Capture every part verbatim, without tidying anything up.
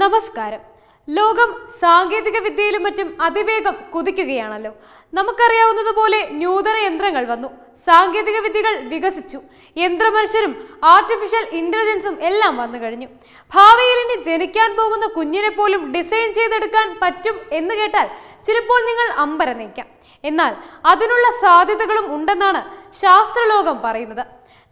നമസ്കാരം. ലോകം സാങ്കേതിക വിദ്യയിലും മറ്റും അതിവേഗം കുതിക്കുകയാണല്ലോ. നമുക്കറിയാവുന്നതുപോലെ നൂതന യന്ത്രങ്ങൾ വന്നു, സാങ്കേതിക വിദ്യകൾ വികസിച്ചു, യന്ത്രമനുഷ്യരും ആർട്ടിഫിഷ്യൽ ഇന്റലിജൻസും എല്ലാം വന്നു കഴിഞ്ഞു. ഭാവിയിൽ ഇനി ജനിക്കാൻ പോകുന്ന കുഞ്ഞിനെ പോലും ഡിസൈൻ ചെയ്തെടുക്കാൻ പറ്റും എന്ന് കേട്ടാൽ ചിലപ്പോൾ നിങ്ങൾ അമ്പരന്നേക്കാം. എന്നാൽ അതിനുള്ള സാധ്യതകളും ഉണ്ടെന്നാണ് ശാസ്ത്രലോകം പറയുന്നത്.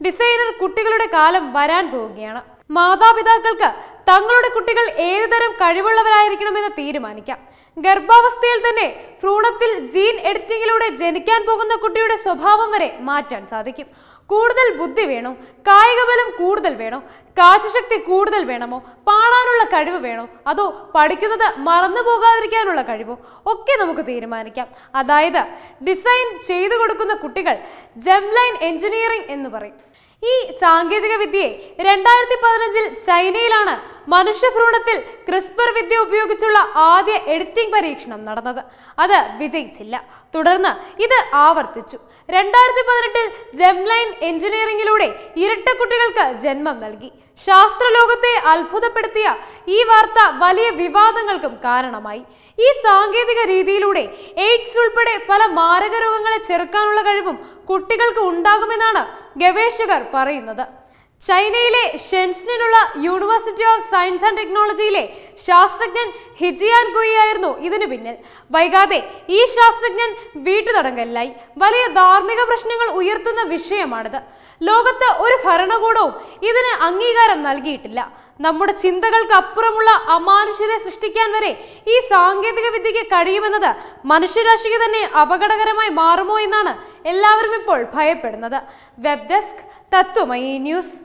ഡിസൈനർ കുട്ടികളുടെ കാലം വരാൻ പോവുകയാണ്. മാതാപിതാക്കൾക്ക് തങ്ങളുടെ കുട്ടികൾ ഏതുതരം കഴിവുള്ളവരായിരിക്കണമെന്ന് തീരുമാനിക്കാം. ഗർഭാവസ്ഥയിൽ തന്നെ ഭ്രൂണത്തിൽ ജീൻ എഡിറ്റിംഗിലൂടെ ജനിക്കാൻ പോകുന്ന കുട്ടിയുടെ സ്വഭാവം വരെ മാറ്റാൻ സാധിക്കും. കൂടുതൽ ബുദ്ധി വേണോ, കായികബലം കൂടുതൽ വേണോ, കാഴ്ചശക്തി കൂടുതൽ വേണമോ, പാടാനുള്ള കഴിവ് വേണോ, അതോ പഠിക്കുന്നത് മറന്നു പോകാതിരിക്കാനുള്ള കഴിവോ, ഒക്കെ നമുക്ക് തീരുമാനിക്കാം. അതായത് ഡിസൈൻ ചെയ്തു കൊടുക്കുന്ന കുട്ടികൾ ജംലൈൻ എഞ്ചിനീയറിംഗ് എന്ന് പറയും. ഈ സാങ്കേതിക വിദ്യയെ രണ്ടായിരത്തി പതിനഞ്ചിൽ ചൈനയിലാണ് മനുഷ്യഭ്രൂണത്തിൽ ക്രിസ്പർ വിദ്യ ഉപയോഗിച്ചുള്ള ആദ്യ എഡിറ്റിംഗ് പരീക്ഷണം നടന്നത്. അത് വിജയിച്ചില്ല. തുടർന്ന് ഇത് ആവർത്തിച്ചു. രണ്ടായിരത്തി പതിനെട്ടിൽ ജംലൈൻ എഞ്ചിനീയറിംഗിലൂടെ ഇരട്ട കുട്ടികൾക്ക് ജന്മം നൽകി. ശാസ്ത്രലോകത്തെ അത്ഭുതപ്പെടുത്തിയ ഈ വാർത്ത വലിയ വിവാദങ്ങൾക്കും കാരണമായി. ഈ സാങ്കേതിക രീതിയിലൂടെ എയ്ഡ്സ് ഉൾപ്പെടെ പല മാരക രോഗങ്ങളെ ചെറുക്കാനുള്ള കഴിവും കുട്ടികൾക്ക് ഉണ്ടാകുമെന്നാണ് ഗവേഷകർ പറയുന്നത്. ചൈനയിലെ ഷെൻസിനുള്ള യൂണിവേഴ്സിറ്റി ഓഫ് സയൻസ് ആൻഡ് ടെക്നോളജിയിലെ ശാസ്ത്രജ്ഞൻ ഹിജിയാൻ ഗുയി ആയിരുന്നു ഇതിനു പിന്നിൽ. വൈകാതെ ഈ ശാസ്ത്രജ്ഞൻ വീട്ടുതടങ്കലിലായി. വലിയ ധാർമ്മിക പ്രശ്നങ്ങൾ ഉയർത്തുന്ന വിഷയമാണിത്. ലോകത്ത് ഒരു ഭരണകൂടവും ഇതിന് അംഗീകാരം നൽകിയിട്ടില്ല. നമ്മുടെ ചിന്തകൾക്ക് അപ്പുറമുള്ള അമാനുഷ്യരെ സൃഷ്ടിക്കാൻ വരെ ഈ സാങ്കേതിക വിദ്യയ്ക്ക് കഴിയുമെന്നത് മനുഷ്യരാശിക്ക് തന്നെ അപകടകരമായി മാറുമോ എന്നാണ് എല്ലാവരും ഇപ്പോൾ ഭയപ്പെടുന്നത്. Web desk Tatwamayi news.